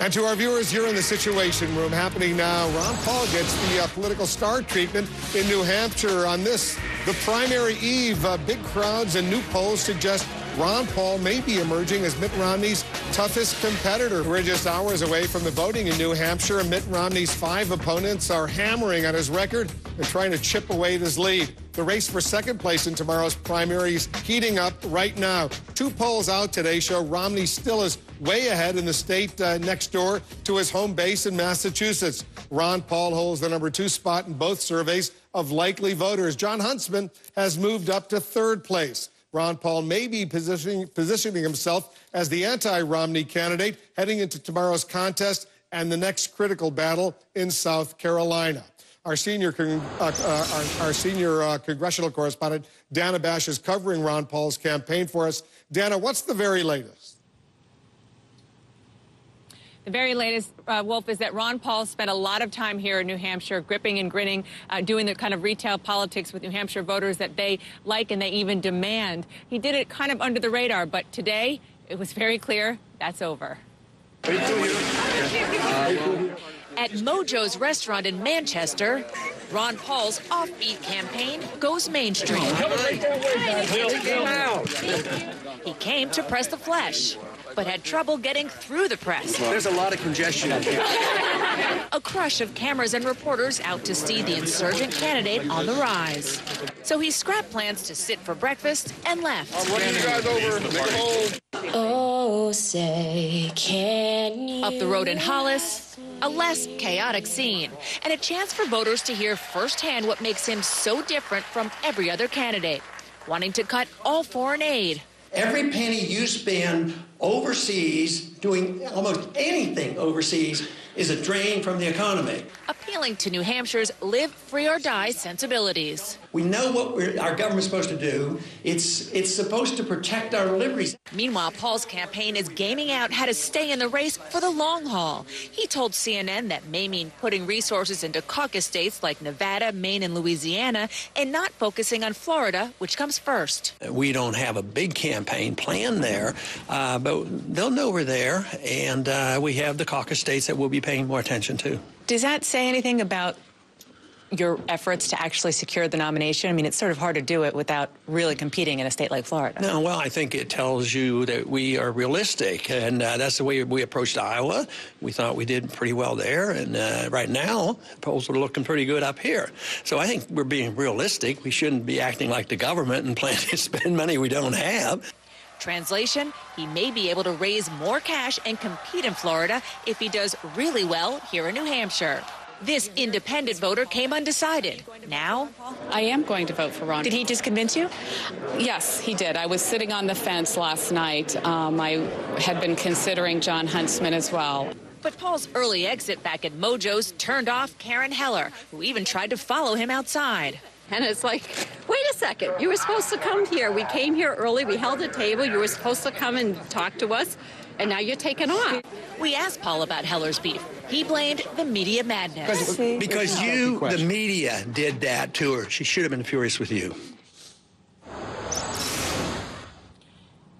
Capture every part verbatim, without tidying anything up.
And to our viewers, you're in the Situation Room. Happening now, Ron Paul gets the uh, political star treatment in New Hampshire on this, the primary eve. Uh, big crowds and new polls suggest Ron Paul may be emerging as Mitt Romney's toughest competitor. We're just hours away from the voting in New Hampshire. Mitt Romney's five opponents are hammering on his record and trying to chip away at his lead. The race for second place in tomorrow's primaries heating up right now. Two polls out today show Romney still is way ahead in the state uh, next door to his home base in Massachusetts. Ron Paul holds the number two spot in both surveys of likely voters. John Huntsman has moved up to third place. Ron Paul may be positioning, positioning himself as the anti-Romney candidate heading into tomorrow's contest and the next critical battle in South Carolina. Our senior, con uh, uh, our, our senior uh, congressional correspondent, Dana Bash, is covering Ron Paul's campaign for us. Dana, what's the very latest? The very latest, uh, Wolf, is that Ron Paul spent a lot of time here in New Hampshire, gripping and grinning, uh, doing the kind of retail politics with New Hampshire voters that they like and they even demand. He did it kind of under the radar, but today it was very clear that's over. At Mojo's restaurant in Manchester, Ron Paul's offbeat campaign goes mainstream. He came to press the flesh, but had trouble getting through the press. There's a lot of congestion out here. A crush of cameras and reporters out to see the insurgent candidate on the rise. So he scrapped plans to sit for breakfast and left. I'm running you guys over. Oh, say can you? Up the road in Hollis, a less chaotic scene, and a chance for voters to hear firsthand what makes him so different from every other candidate, wanting to cut all foreign aid. Every penny you spend overseas, doing almost anything overseas, is a drain from the economy. Appealing to New Hampshire's live free or die sensibilities. We know what we're, our government's supposed to do. It's, it's supposed to protect our liberties. Meanwhile, Paul's campaign is gaming out how to stay in the race for the long haul. He told C N N that may mean putting resources into caucus states like Nevada, Maine, and Louisiana, and not focusing on Florida, which comes first. We don't have a big campaign plan there, uh, but they'll know we're there, and uh, we have the caucus states that we'll be paying more attention to. Does that say anything about your efforts to actually secure the nomination? I mean, it's sort of hard to do it without really competing in a state like Florida. No, well, I think it tells you that we are realistic, and uh, that's the way we approached Iowa. We thought we did pretty well there, and uh, right now, polls are looking pretty good up here. So I think we're being realistic. We shouldn't be acting like the government and planning to spend money we don't have. Translation, he may be able to raise more cash and compete in Florida if he does really well here in New Hampshire. This independent voter came undecided. Now, I am going to vote for Ron. Did he just convince you? Yes, he did. I was sitting on the fence last night. Um, I had been considering John Huntsman as well. But Paul's early exit back at Mojo's turned off Karen Heller, who even tried to follow him outside. And it's like, wait a second, you were supposed to come here. We came here early, we held a table, you were supposed to come and talk to us, and now you're taking off. We asked Paul about Heller's beef. He blamed the media madness. Because, because you, the media, did that to her. She should have been furious with you.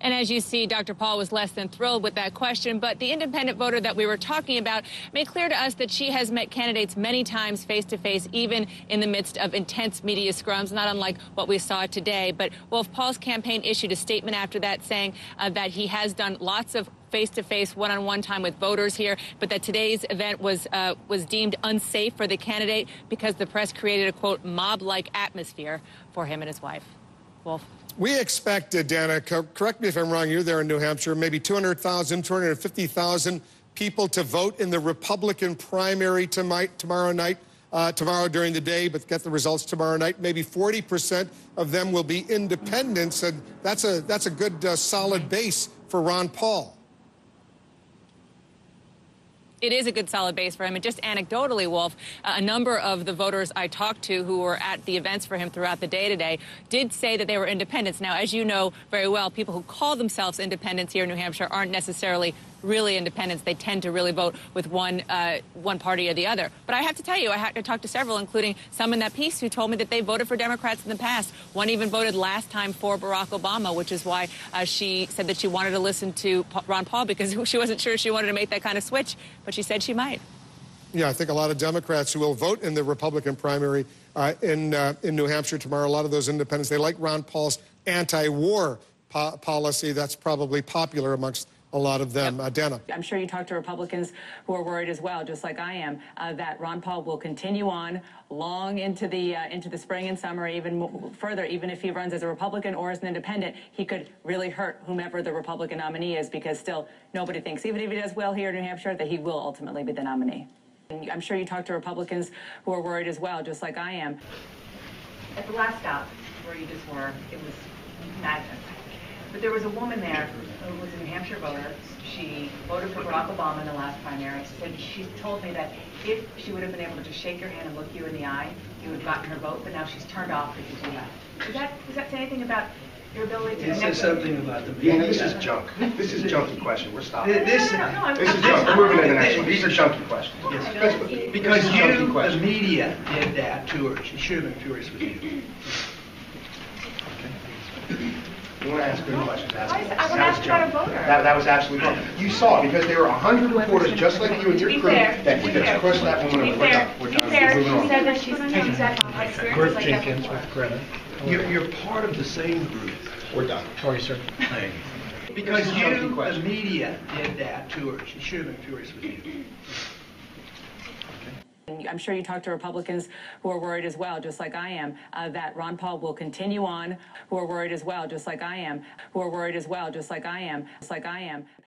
And as you see, Doctor Paul was less than thrilled with that question, but the independent voter that we were talking about made clear to us that she has met candidates many times face-to-face, even in the midst of intense media scrums, not unlike what we saw today. But Wolf, Paul's campaign issued a statement after that saying uh, that he has done lots of face-to-face, one-on-one time with voters here, but that today's event was uh, was deemed unsafe for the candidate because the press created a, quote, mob-like atmosphere for him and his wife. Wolf. We expected, Dana, correct me if I'm wrong, you're there in New Hampshire, maybe two hundred thousand, two hundred fifty thousand people to vote in the Republican primary tonight, tomorrow night, uh, tomorrow during the day, but get the results tomorrow night. Maybe forty percent of them will be independents, and that's a, that's a good, uh, solid base for Ron Paul. It is a good solid base for him. And just anecdotally, Wolf, uh, a number of the voters I talked to who were at the events for him throughout the day today did say that they were independents. Now, as you know very well, people who call themselves independents here in New Hampshire aren't necessarily really independents, they tend to really vote with one uh, one party or the other. But I have to tell you, I had to talk to several, including some in that piece, who told me that they voted for Democrats in the past. One even voted last time for Barack Obama, which is why uh, she said that she wanted to listen to Ron Paul, because she wasn't sure she wanted to make that kind of switch, but she said she might. Yeah, I think a lot of Democrats who will vote in the Republican primary uh, in, uh, in New Hampshire tomorrow, a lot of those independents, they like Ron Paul's anti-war po policy. That's probably popular amongst a lot of them. Yep. uh, Dana. I'm sure you talk to Republicans who are worried as well, just like I am, uh, that Ron Paul will continue on long into the uh, into the spring and summer, even further, even if he runs as a Republican or as an independent. He could really hurt whomever the Republican nominee is, because still nobody thinks, even if he does well here in New Hampshire, that he will ultimately be the nominee. And I'm sure you talk to Republicans who are worried as well, just like I am. At the last stop where you just were, it was madness. But there was a woman there who was a New Hampshire voter. She voted for Barack Obama in the last primary. She said, she told me that if she would have been able to just shake your hand and look you in the eye, you would have gotten her vote, but now she's turned off because you left. Does that, does that say anything about your ability to... It says something about the... Yeah, this is junk. This is a junky question. We're stopping. This, no, no, no, no, this is junk. We're moving to the next one. These are junky questions. Yes. Because you, the media, did that to her. She should have been furious with you. You want to ask good questions? Ask I, was, I was asked about a voter. That, that was absolutely wrong. You saw, because there were one hundred reporters just like you and your crew fair, that would have crushed that woman over. We're done. We're done. We're moving on. She said that she's not exactly high spirit. Gert like Jenkins with Greta. You're, you're part of the same group. We're done. Sorry, sir. Thank you. Because you, the media, did that to her. She should have been furious with you. I'm sure you talk to Republicans who are worried as well, just like I am, uh, that Ron Paul will continue on, who are worried as well, just like I am, who are worried as well, just like I am, just like I am.